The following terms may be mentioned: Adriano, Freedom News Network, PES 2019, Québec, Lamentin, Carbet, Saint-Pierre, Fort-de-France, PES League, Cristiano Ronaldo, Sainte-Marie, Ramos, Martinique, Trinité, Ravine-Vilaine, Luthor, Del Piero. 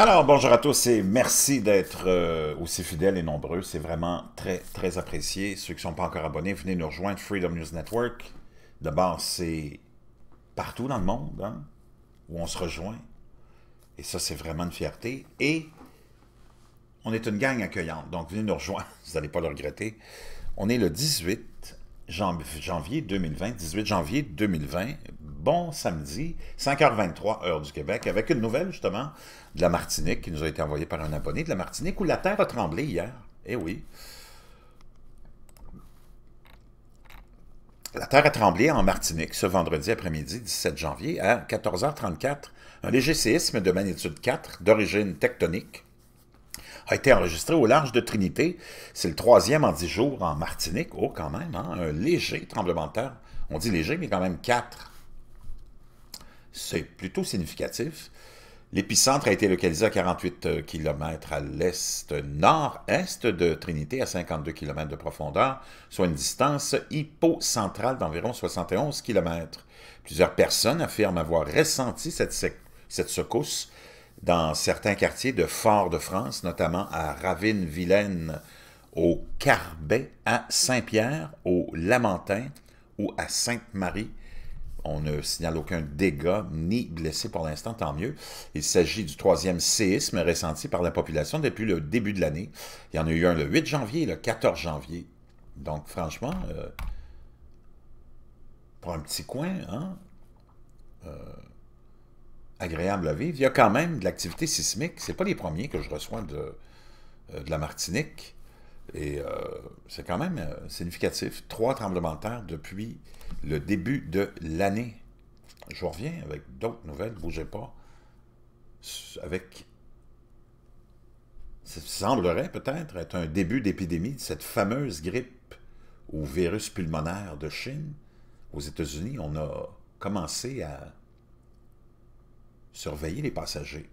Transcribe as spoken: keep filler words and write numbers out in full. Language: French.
Alors, bonjour à tous et merci d'être euh, aussi fidèles et nombreux. C'est vraiment très, très apprécié. Ceux qui ne sont pas encore abonnés, venez nous rejoindre. Freedom News Network. D'abord, c'est partout dans le monde hein, où on se rejoint. Et ça, c'est vraiment une fierté. Et on est une gang accueillante. Donc, venez nous rejoindre. Vous n'allez pas le regretter. On est le dix-huit janvier deux mille vingt. dix-huit janvier deux mille vingt. Bon samedi, cinq heures vingt-trois, heure du Québec, avec une nouvelle, justement, de la Martinique, qui nous a été envoyée par un abonné de la Martinique, où la terre a tremblé hier. Eh oui. La terre a tremblé en Martinique, ce vendredi après-midi, dix-sept janvier, à quatorze heures trente-quatre. Un léger séisme de magnitude quatre, d'origine tectonique, a été enregistré au large de Trinité. C'est le troisième en dix jours en Martinique. Oh, quand même, hein? Un léger tremblement de terre. On dit léger, mais quand même quatre. C'est plutôt significatif. L'épicentre a été localisé à quarante-huit kilomètres à l'est, nord-est de Trinité, à cinquante-deux kilomètres de profondeur, soit une distance hypocentrale d'environ soixante et onze kilomètres. Plusieurs personnes affirment avoir ressenti cette, cette secousse dans certains quartiers de Fort-de-France, notamment à Ravine-Vilaine, au Carbet, à Saint-Pierre, au Lamentin ou à Sainte-Marie. On ne signale aucun dégât ni blessé pour l'instant, tant mieux. Il s'agit du troisième séisme ressenti par la population depuis le début de l'année. Il y en a eu un le huit janvier et le quatorze janvier. Donc, franchement, euh, pour un petit coin, hein, euh, agréable à vivre, il y a quand même de l'activité sismique. Ce n'est pas les premiers que je reçois de, de la Martinique. Et euh, c'est quand même euh, significatif. Trois tremblements de terre depuis le début de l'année. Je vous reviens avec d'autres nouvelles. Ne bougez pas. Avec, ça semblerait peut-être être un début d'épidémie de cette fameuse grippe au virus pulmonaire de Chine. Aux États-Unis, on a commencé à surveiller les passagers.